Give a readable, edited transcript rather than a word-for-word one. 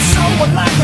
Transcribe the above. someone like